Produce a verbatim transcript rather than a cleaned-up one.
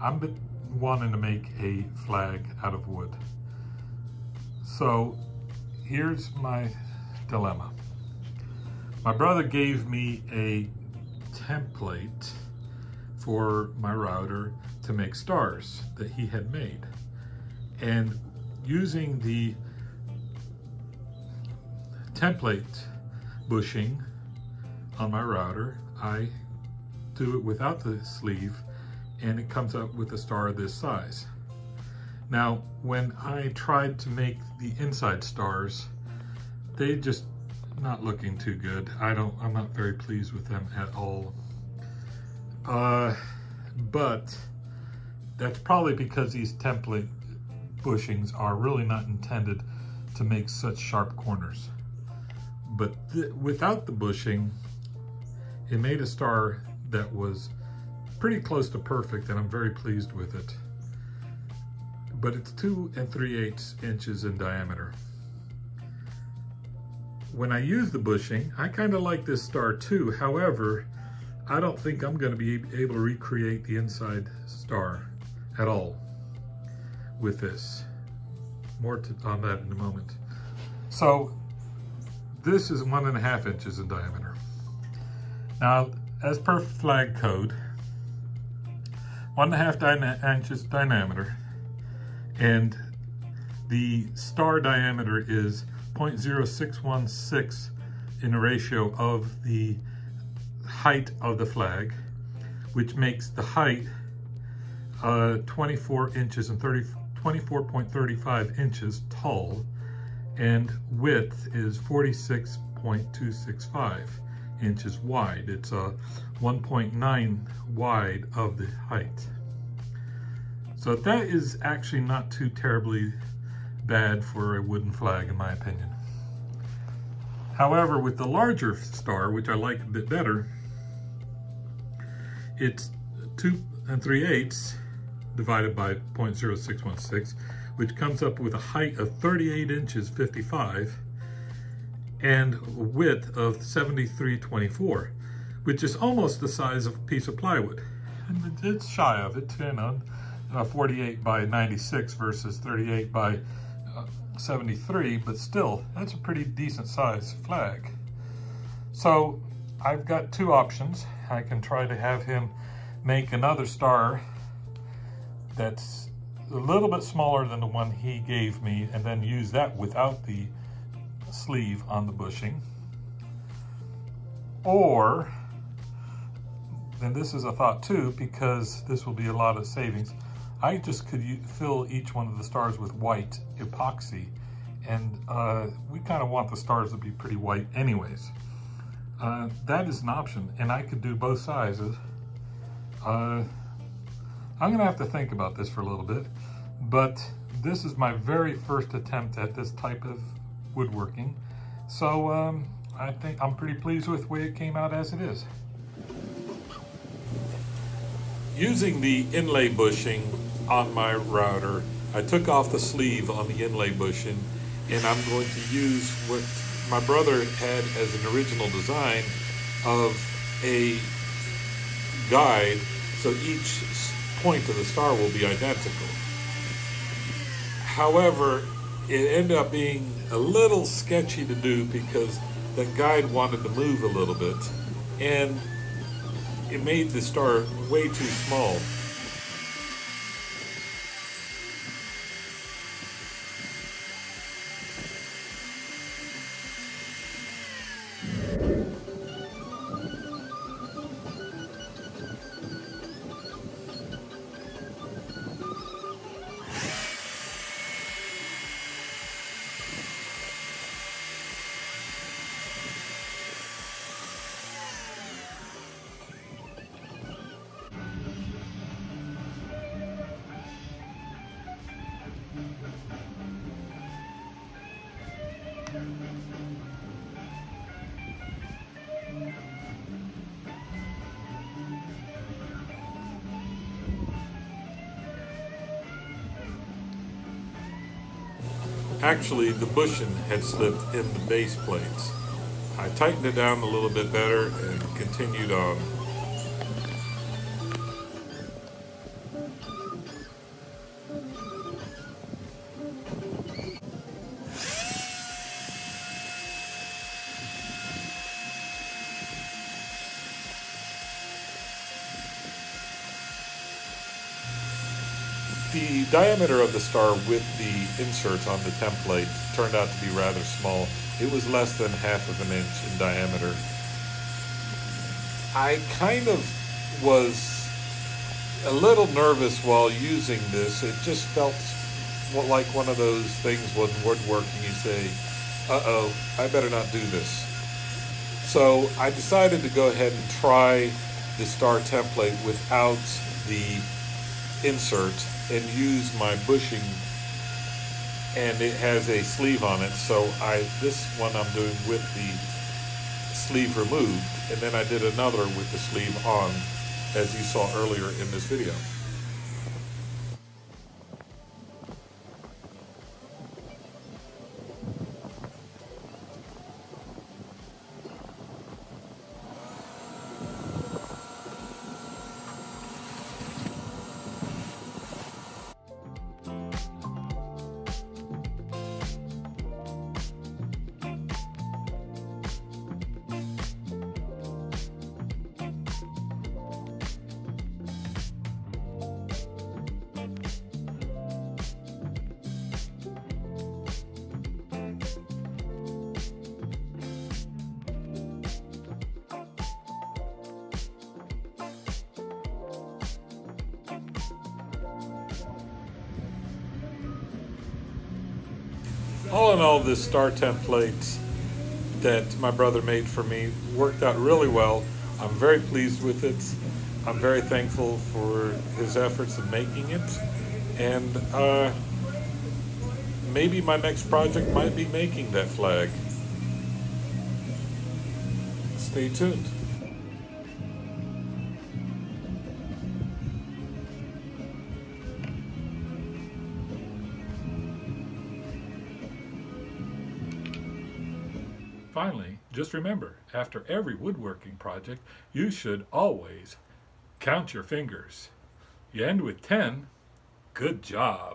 I'm wanting to make a flag out of wood. So here's my dilemma. My brother gave me a template for my router to make stars that he had made. And using the template bushing on my router, I do it without the sleeve, and it comes up with a star this size. Now, when I tried to make the inside stars, they just not looking too good. I don't, I'm not very pleased with them at all. Uh, but that's probably because these template bushings are really not intended to make such sharp corners. But th without the bushing, it made a star that was pretty close to perfect, and I'm very pleased with it. But it's two and three-eighths inches in diameter. When I use the bushing, I kind of like this star too. However, I don't think I'm going to be able to recreate the inside star at all with this. More to, on that in a moment. So this is one and a half inches in diameter. Now, as per flag code, one and a half dyna- inches diameter, and the star diameter is zero point zero six one six in the ratio of the height of the flag, which makes the height uh, twenty-four inches and twenty-four point three five inches tall, and width is forty-six point two six five inches wide. It's uh, one point nine wide of the height. So that is actually not too terribly bad for a wooden flag, in my opinion. However, with the larger star, which I like a bit better, it's two and three-eighths divided by zero point zero six one six, which comes up with a height of thirty-eight inches fifty-five and a width of seventy-three twenty-four, which is almost the size of a piece of plywood. And it's shy of it, you know, uh, forty-eight by ninety-six versus thirty-eight by seventy-three, but still, that's a pretty decent size flag. So I've got two options. I can try to have him make another star that's a little bit smaller than the one he gave me, and then use that without the sleeve on the bushing. Or, and this is a thought too, because this will be a lot of savings, I just could fill each one of the stars with white epoxy, and uh, we kind of want the stars to be pretty white anyways. Uh, that is an option, and I could do both sizes. Uh, I'm gonna have to think about this for a little bit, but this is my very first attempt at this type of woodworking. So um, I think I'm pretty pleased with the way it came out as it is. Using the inlay bushing on my router, I took off the sleeve on the inlay bushing, and I'm going to use what my brother had as an original design of a guide, so each point of the star will be identical. However, it ended up being a little sketchy to do because the guide wanted to move a little bit, and it made the star way too small. Actually, the bushing had slipped in the base plates. I tightened it down a little bit better and continued on. The diameter of the star with the inserts on the template turned out to be rather small. It was less than half of an inch in diameter. I kind of was a little nervous while using this. It just felt like one of those things when woodworking you say, uh-oh, I better not do this. So I decided to go ahead and try the star template without the insert and use my bushing, and it has a sleeve on it, so I this one I'm doing with the sleeve removed, and then I did another with the sleeve on, as you saw earlier in this video. All in all, this star template that my brother made for me worked out really well. I'm very pleased with it. I'm very thankful for his efforts in making it. And uh, maybe my next project might be making that flag. Stay tuned. Finally, just remember, after every woodworking project, you should always count your fingers. You end with ten, good job.